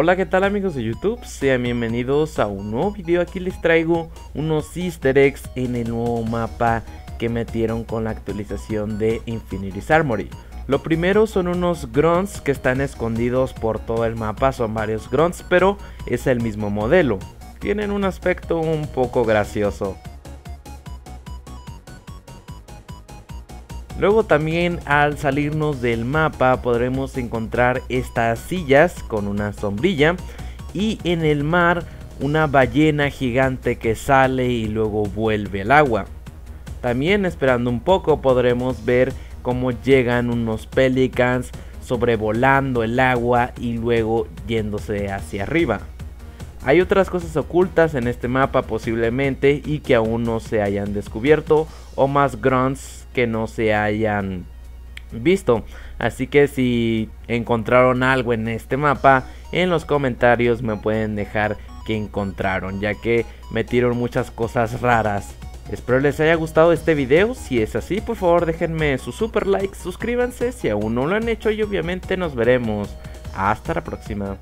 Hola, ¿qué tal amigos de YouTube? Sean bienvenidos a un nuevo video. Aquí les traigo unos easter eggs en el nuevo mapa que metieron con la actualización de Infinity Armory. Lo primero son unos grunts que están escondidos por todo el mapa, son varios grunts, pero es el mismo modelo. Tienen un aspecto un poco gracioso. Luego también al salirnos del mapa podremos encontrar estas sillas con una sombrilla y en el mar una ballena gigante que sale y luego vuelve al agua. También esperando un poco podremos ver cómo llegan unos pelicans sobrevolando el agua y luego yéndose hacia arriba. Hay otras cosas ocultas en este mapa posiblemente y que aún no se hayan descubierto, o más grunts que no se hayan visto. Así que si encontraron algo en este mapa, en los comentarios me pueden dejar qué encontraron, ya que metieron muchas cosas raras. Espero les haya gustado este video. Si es así, por favor déjenme su super like, suscríbanse si aún no lo han hecho y obviamente nos veremos. Hasta la próxima.